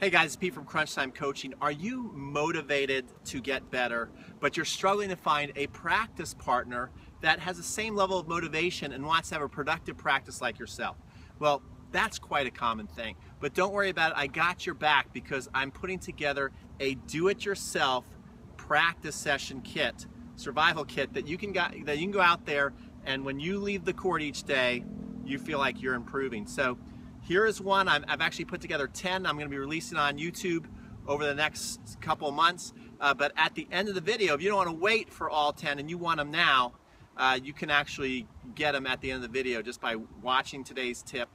Hey guys, it's Pete from Crunch Time Coaching. Are you motivated to get better, but you're struggling to find a practice partner that has the same level of motivation and wants to have a productive practice like yourself? Well, that's quite a common thing, but don't worry about it. I got your back because I'm putting together a do-it-yourself practice session kit, survival kit, that you can go out there and when you leave the court each day, you feel like you're improving. So here is one. I've actually put together 10. I'm going to be releasing on YouTube over the next couple months. But at the end of the video, if you don't want to wait for all 10 and you want them now, you can actually get them at the end of the video just by watching today's tip,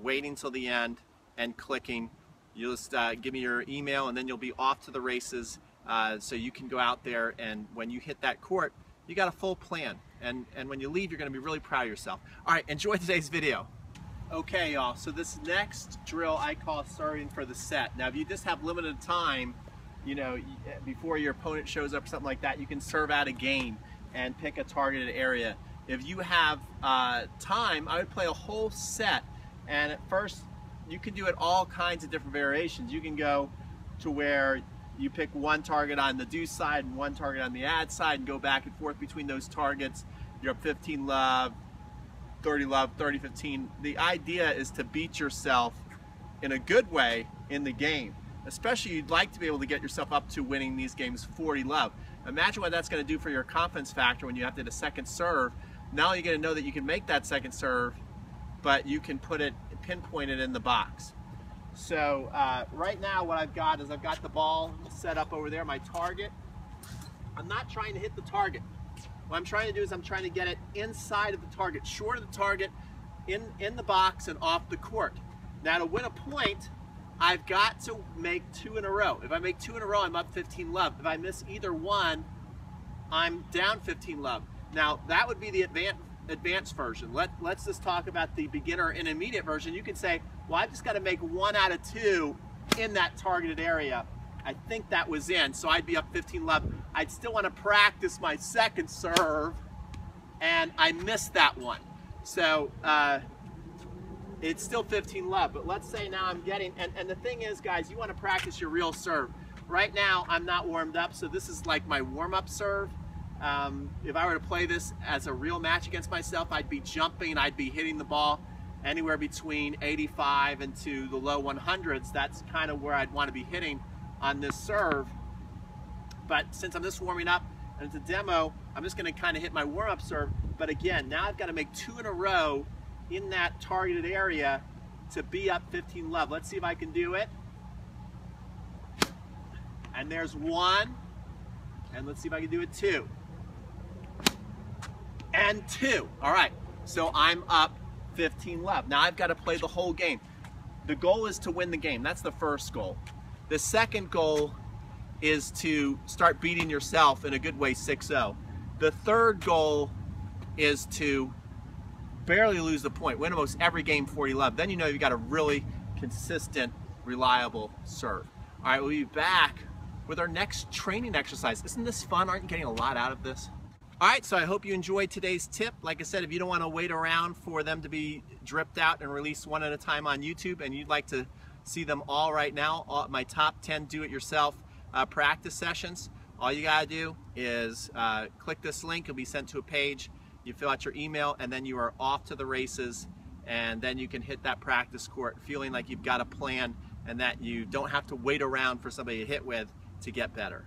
waiting till the end, and clicking. You'll just give me your email, and then you'll be off to the races. So you can go out there, and when you hit that court, you got a full plan. And when you leave, you're going to be really proud of yourself. All right, enjoy today's video. Okay, y'all, so this next drill I call serving for the set. Now, if you just have limited time, you know, before your opponent shows up or something like that, you can serve out a game and pick a targeted area. If you have time, I would play a whole set. And at first, you can do it all kinds of different variations. You can go to where you pick one target on the do side and one target on the ad side and go back and forth between those targets. You're up 15 love, 30 love, 30, 15. The idea is to beat yourself in a good way in the game. Especially, you'd like to be able to get yourself up to winning these games 40 love. Imagine what that's going to do for your confidence factor when you have to hit a second serve. Not only are you going to know that you can make that second serve, but you can put it, pinpoint it in the box. So right now what I've got is I've got the ball set up over there, my target. I'm not trying to hit the target. What I'm trying to do is I'm trying to get it inside of the target, short of the target, in the box and off the court. Now to win a point, I've got to make two in a row. If I make two in a row, I'm up 15 love. If I miss either one, I'm down 15 love. Now that would be the advanced version. Let's just talk about the beginner and intermediate version. You can say, well, I've just got to make one out of two in that targeted area. I think that was in, so I'd be up 15 love. I'd still want to practice my second serve, and I missed that one. So it's still 15 love, but let's say now I'm getting, and the thing is, guys, you want to practice your real serve. Right now, I'm not warmed up, so this is like my warm-up serve. If I were to play this as a real match against myself, I'd be jumping, I'd be hitting the ball anywhere between 85 and to the low 100s. That's kind of where I'd want to be hitting on this serve. But since I'm just warming up and it's a demo, I'm just going to kind of hit my warm-up serve. But again, now I've got to make two in a row in that targeted area to be up 15 love. Let's see if I can do it. And there's one. And let's see if I can do it, two. And two. All right. So I'm up 15 love. Now I've got to play the whole game. The goal is to win the game. That's the first goal. The second goal is to start beating yourself in a good way, 6-0. The third goal is to barely lose the point, win almost every game 40 love. Then you know you've got a really consistent, reliable serve. All right, we'll be back with our next training exercise. Isn't this fun? Aren't you getting a lot out of this? All right, so I hope you enjoyed today's tip. Like I said, if you don't want to wait around for them to be dripped out and released one at a time on YouTube, and you'd like to see them all right now, my top 10 do-it-yourself practice sessions. All you gotta do is click this link. You'll be sent to a page. You fill out your email, and then you are off to the races. And then you can hit that practice court feeling like you've got a plan and that you don't have to wait around for somebody to hit with to get better.